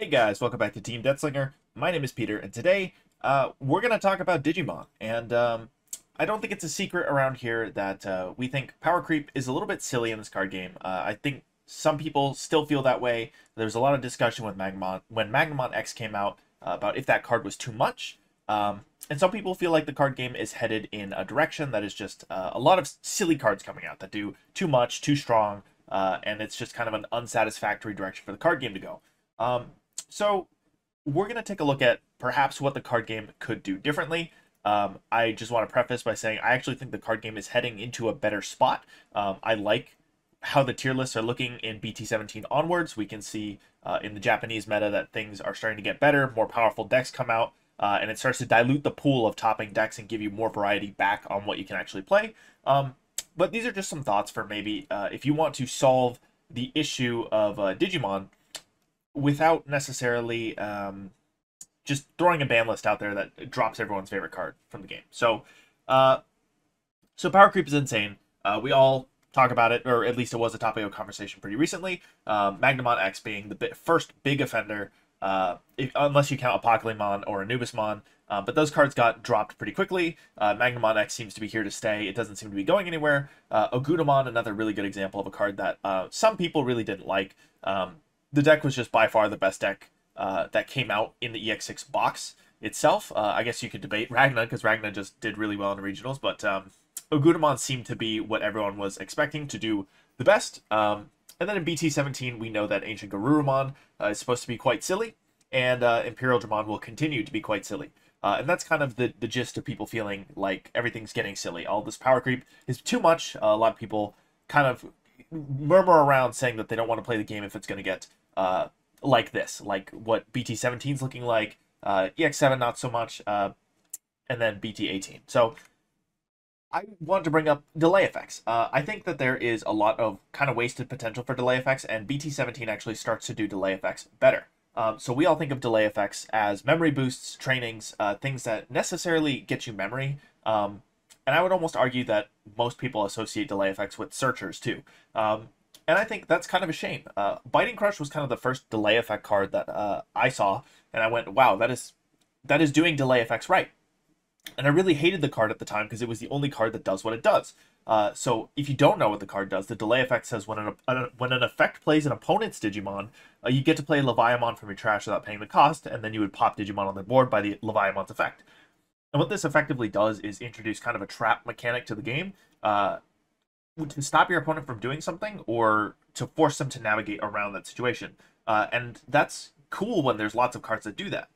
Hey guys, welcome back to Team Death Slinger. My name is Peter, and today we're going to talk about Digimon. And I don't think it's a secret around here that we think power creep is a little bit silly in this card game. I think some people still feel that way. There was a lot of discussion with Magnamon when Magnamon X came out about if that card was too much. And some people feel like the card game is headed in a direction that is just a lot of silly cards coming out that do too much, too strong, and it's just kind of an unsatisfactory direction for the card game to go. So we're going to take a look at perhaps what the card game could do differently. I just want to preface by saying I actually think the card game is heading into a better spot. I like how the tier lists are looking in BT17 onwards. We can see in the Japanese meta that things are starting to get better, more powerful decks come out, and it starts to dilute the pool of topping decks and give you more variety back on what you can actually play. But these are just some thoughts for maybe if you want to solve the issue of Digimon without necessarily just throwing a ban list out there that drops everyone's favorite card from the game. So so power creep is insane. We all talk about it, or at least it was a topic of conversation pretty recently. Magnamon X being the first big offender, unless you count Apocalypse Mon or Anubismon, but those cards got dropped pretty quickly. Magnamon X seems to be here to stay. It doesn't seem to be going anywhere. Agudamon, another really good example of a card that some people really didn't like. The deck was just by far the best deck that came out in the EX6 box itself. I guess you could debate Ragna, because Ragna just did really well in the regionals, but Agudamon seemed to be what everyone was expecting to do the best. And then in BT17, we know that Ancient Garurumon is supposed to be quite silly, and Imperial Dramon will continue to be quite silly. And that's kind of the gist of people feeling like everything's getting silly. All this power creep is too much. A lot of people kind of murmur around saying that they don't want to play the game if it's going to get like this, like what BT17 is looking like, EX7 not so much, and then BT18. So I want to bring up delay effects. I think that there is a lot of kind of wasted potential for delay effects, and BT17 actually starts to do delay effects better. So we all think of delay effects as memory boosts, trainings, things that necessarily get you memory. And I would almost argue that most people associate delay effects with searchers too. And I think that's kind of a shame. Biting Crush was kind of the first delay effect card that I saw, and I went, wow, that is doing delay effects right. And I really hated the card at the time because it was the only card that does what it does. So if you don't know what the card does, the delay effect says when an effect plays an opponent's Digimon, you get to play Leviamon from your trash without paying the cost, and then you would pop Digimon on the board by the Leviamon's effect. And what this effectively does is introduce kind of a trap mechanic to the game to stop your opponent from doing something or to force them to navigate around that situation. And that's cool when there's lots of cards that do that.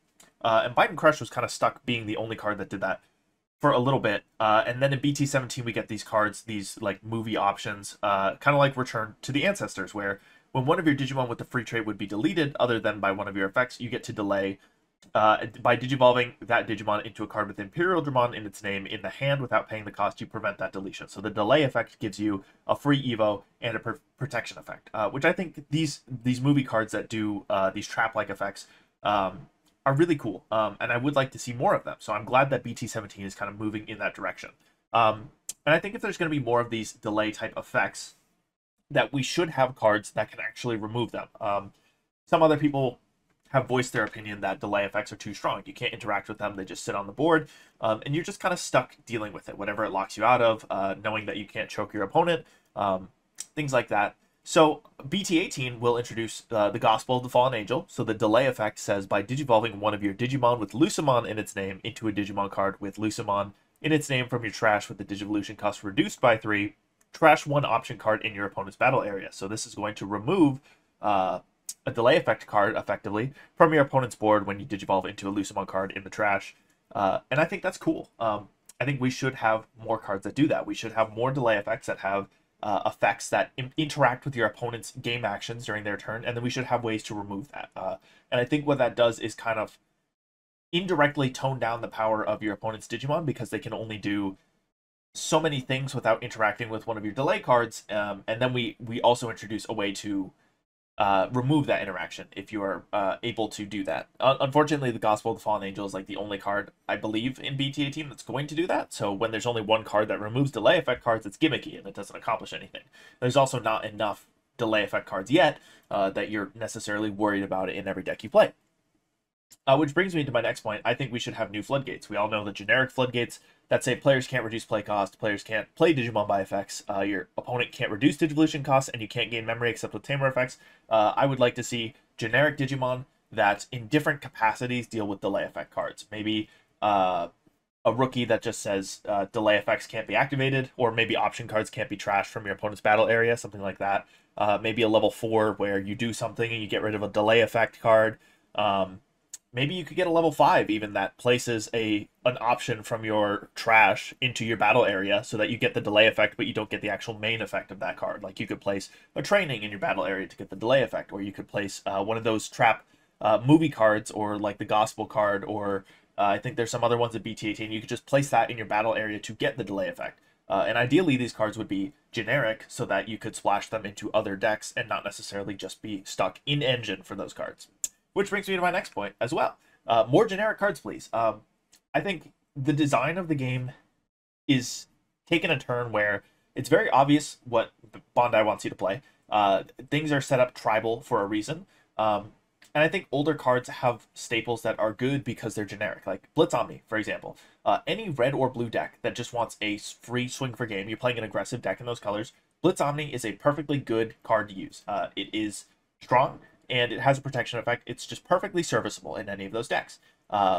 And Biting Crush was kind of stuck being the only card that did that for a little bit. And then in BT17, we get these cards, these like movie options, kind of like Return to the Ancestors, where when one of your Digimon with the free trade would be deleted other than by one of your effects, you get to delay by digivolving that Digimon into a card with Imperial Dramon in its name in the hand without paying the cost. You prevent that deletion. So the delay effect gives you a free Evo and a protection effect, which I think these movie cards that do these trap-like effects are really cool, and I would like to see more of them. So I'm glad that BT17 is kind of moving in that direction. And I think if there's going to be more of these delay-type effects, that we should have cards that can actually remove them. Some other people have voiced their opinion that delay effects are too strong. You can't interact with them. They just sit on the board, and you're just kind of stuck dealing with it, whatever it locks you out of, knowing that you can't choke your opponent, things like that. So BT18 will introduce the Gospel of the Fallen Angel. So the delay effect says by digivolving one of your Digimon with Lucemon in its name into a Digimon card with Lucemon in its name from your trash with the Digivolution cost reduced by 3, trash one option card in your opponent's battle area. So this is going to remove a delay effect card effectively from your opponent's board when you digivolve into a Lucemon card in the trash. And I think that's cool. I think we should have more cards that do that. We should have more delay effects that have effects that interact with your opponent's game actions during their turn, and then we should have ways to remove that. And I think what that does is kind of indirectly tone down the power of your opponent's Digimon, because they can only do so many things without interacting with one of your delay cards. And then we also introduce a way to remove that interaction if you are able to do that. Unfortunately, the Gospel of the Fallen Angel is like the only card, I believe, in BT18 that's going to do that. So when there's only one card that removes delay effect cards, it's gimmicky and it doesn't accomplish anything. There's also not enough delay effect cards yet that you're necessarily worried about in every deck you play. Which brings me to my next point. I think we should have new floodgates. We all know the generic floodgates that say players can't reduce play cost, players can't play Digimon by effects, your opponent can't reduce Digivolution costs, and you can't gain memory except with Tamer effects. I would like to see generic Digimon that in different capacities deal with delay effect cards. Maybe a rookie that just says delay effects can't be activated, or maybe option cards can't be trashed from your opponent's battle area, something like that. Maybe a level 4 where you do something and you get rid of a delay effect card. Maybe you could get a level 5 even that places an option from your trash into your battle area so that you get the delay effect, but you don't get the actual main effect of that card. Like you could place a training in your battle area to get the delay effect, or you could place one of those trap movie cards, or like the gospel card, or I think there's some other ones at BT18. You could just place that in your battle area to get the delay effect. And ideally, these cards would be generic so that you could splash them into other decks and not necessarily just be stuck in engine for those cards. Which brings me to my next point as well. More generic cards, please. I think the design of the game is taking a turn where it's very obvious what Bandai wants you to play. Things are set up tribal for a reason. And I think older cards have staples that are good because they're generic. Like Blitz Omni, for example. Any red or blue deck that just wants a free swing for game, you're playing an aggressive deck in those colors, Blitz Omni is a perfectly good card to use. It is strong, and it has a protection effect. It's just perfectly serviceable in any of those decks. The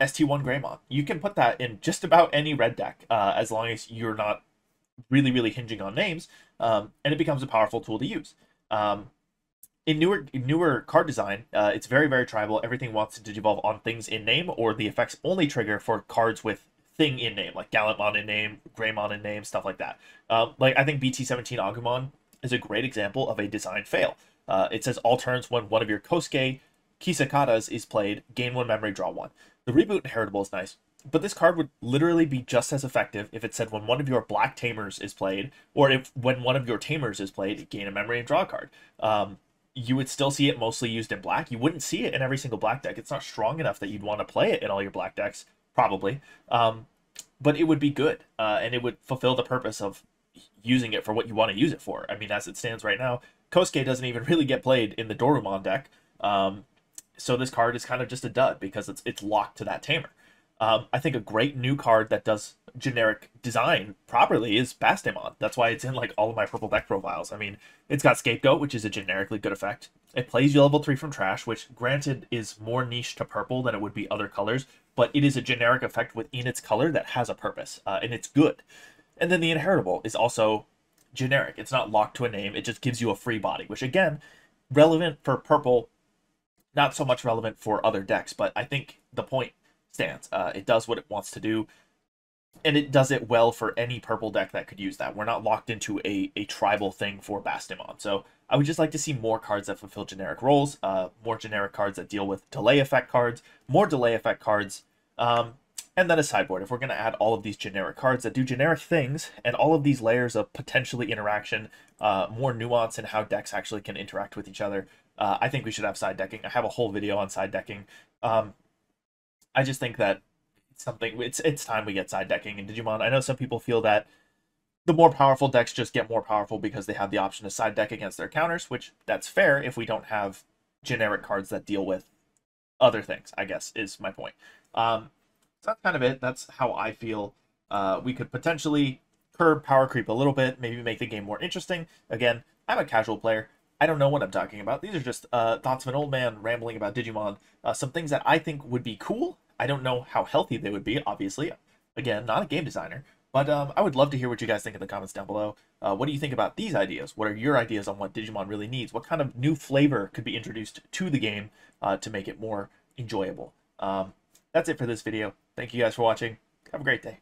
ST1 Greymon, you can put that in just about any red deck as long as you're not really hinging on names, and it becomes a powerful tool to use. In newer card design, it's very tribal. Everything wants to digivolve on things in name, or the effects only trigger for cards with thing in name, like Gallantmon in name, Greymon in name, stuff like that. Like I think BT17 Agumon is a great example of a design fail. It says all turns when one of your Kosuke kisakatas is played, gain 1 memory, draw 1. The reboot inheritable is nice, but this card would literally be just as effective if it said when one of your black tamers is played, or if when one of your tamers is played, gain a memory and draw a card. You would still see it mostly used in black. You wouldn't see it in every single black deck. It's not strong enough that you'd want to play it in all your black decks, probably. But it would be good, and it would fulfill the purpose of using it for what you want to use it for. I mean, as it stands right now, Kosuke doesn't even really get played in the Dorumon deck, so this card is kind of just a dud because it's locked to that tamer. I think a great new card that does generic design properly is Bastemon. That's why it's in like all of my purple deck profiles. I mean, it's got Scapegoat, which is a generically good effect. It plays level 3 from trash, which granted is more niche to purple than it would be other colors, but it is a generic effect within its color that has a purpose, and it's good. And then the inheritable is also generic. It's not locked to a name. It just gives you a free body, which again, relevant for purple, not so much relevant for other decks, but I think the point stands. It does what it wants to do, and it does it well for any purple deck that could use that. We're not locked into a tribal thing for Bastemon. So I would just like to see more cards that fulfill generic roles, more generic cards that deal with delay effect cards, more delay effect cards, and then a sideboard. If we're going to add all of these generic cards that do generic things, and all of these layers of potentially interaction, more nuance in how decks actually can interact with each other, I think we should have side decking. I have a whole video on side decking. I just think that it's time we get side decking in Digimon. I know some people feel that the more powerful decks just get more powerful because they have the option to side deck against their counters, which that's fair if we don't have generic cards that deal with other things, I guess, is my point. So that's kind of it. That's how I feel. We could potentially curb power creep a little bit, maybe make the game more interesting. Again, I'm a casual player. I don't know what I'm talking about. These are just thoughts of an old man rambling about Digimon. Some things that I think would be cool. I don't know how healthy they would be, obviously. Again, not a game designer. But I would love to hear what you guys think in the comments down below. What do you think about these ideas? What are your ideas on what Digimon really needs? What kind of new flavor could be introduced to the game to make it more enjoyable? That's it for this video. Thank you guys for watching. Have a great day.